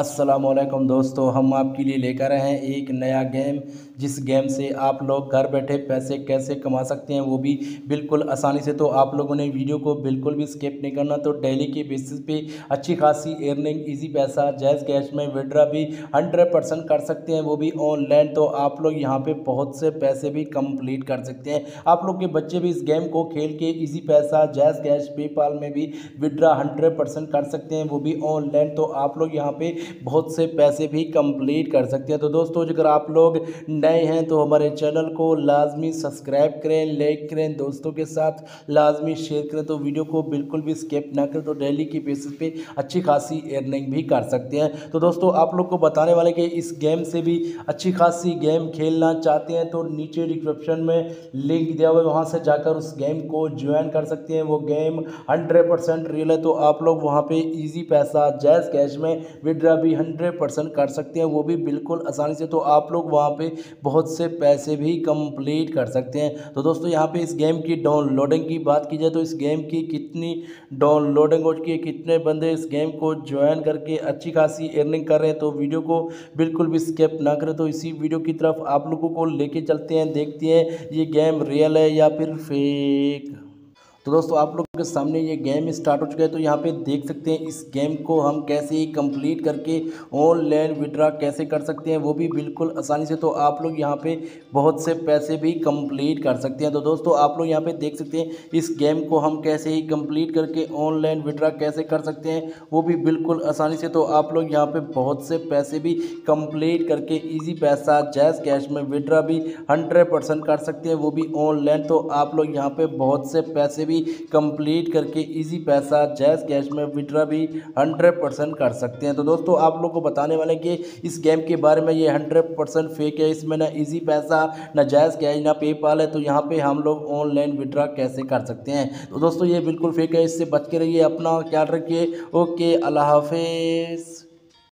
अस्सलामुअलैकुम दोस्तों, हम आपके लिए लेकर आए हैं एक नया गेम, जिस गेम से आप लोग घर बैठे पैसे कैसे कमा सकते हैं वो भी बिल्कुल आसानी से। तो आप लोगों ने वीडियो को बिल्कुल भी स्किप नहीं करना। तो डेली के बेसिस पे अच्छी खासी अर्निंग, इजी पैसा, जायज़ कैश में विड्रा भी 100% कर सकते हैं, वो भी ऑनलाइन। तो आप लोग यहाँ पर बहुत से पैसे भी कंप्लीट कर सकते हैं। आप लोग के बच्चे भी इस गेम को खेल के ईजी पैसा, जायज़ कैश, पेपाल में भी विड्रा 100% कर सकते हैं, वो भी ऑनलाइन। तो आप लोग यहाँ पर बहुत से पैसे भी कंप्लीट कर सकते हैं। तो दोस्तों, अगर आप लोग नए हैं तो हमारे चैनल को लाजमी सब्सक्राइब करें, लाइक करें, दोस्तों के साथ लाजमी शेयर करें। तो वीडियो को बिल्कुल भी स्किप ना करें। तो डेली की बेसिस पे अच्छी खासी अर्निंग भी कर सकते हैं। तो दोस्तों, आप लोग को बताने वाले कि इस गेम से भी अच्छी खासी गेम खेलना चाहते हैं तो नीचे डिस्क्रिप्शन में लिंक दिया हुआ है, वहाँ से जाकर उस गेम को ज्वाइन कर सकते हैं। वो गेम 100% रियल है। तो आप लोग वहाँ पर ईजी पैसा, जायज़ कैश में विड्रा भी 100% कर सकते हैं, वो भी बिल्कुल आसानी से। तो आप लोग वहाँ पे बहुत से पैसे भी कंप्लीट कर सकते हैं। तो दोस्तों, यहाँ पे इस गेम की डाउनलोडिंग की बात की जाए तो इस गेम की कितनी डाउनलोडिंग हो चुकी है, कितने बंदे इस गेम को ज्वाइन करके अच्छी खासी अर्निंग कर रहे हैं, तो वीडियो को बिल्कुल भी स्किप ना करें। तो इसी वीडियो की तरफ आप लोगों को लेके चलते हैं, देखते हैं ये गेम रियल है या फिर फेक। तो दोस्तों, आप लोग के सामने ये गेम स्टार्ट हो चुका है। तो यहाँ पे देख सकते हैं इस गेम को हम कैसे कंप्लीट करके ऑनलाइन विड्रा कैसे कर सकते हैं, वो भी बिल्कुल आसानी से। तो आप लोग यहाँ पे बहुत से पैसे भी कंप्लीट कर सकते हैं। तो दोस्तों, आप लोग यहाँ पे देख सकते हैं इस गेम को हम कैसे ही कंप्लीट करके ऑनलाइन विड्रा कैसे कर सकते हैं, वो भी बिल्कुल आसानी से। तो आप लोग यहाँ पर बहुत से पैसे भी कंप्लीट करके ईजी पैसा, जायज़ कैश में विड्रा भी 100% कर सकते हैं, वो भी ऑनलाइन। तो आप लोग यहाँ पर बहुत से पैसे कंप्लीट करके इजी पैसा, जायज़ कैश में विड्रा भी 100% कर सकते हैं। तो दोस्तों, आप लोग को बताने वाले कि इस गेम के बारे में ये 100% फेक है, इसमें ना इजी पैसा, ना जायज़ कैश, ना पेपाल है। तो यहाँ पे हम लोग ऑनलाइन विड्रा कैसे कर सकते हैं। तो दोस्तों, ये बिल्कुल फेक है, इससे बच के रहिए, अपना ख्याल रखिए। ओके, अल्लाह हाफिज़।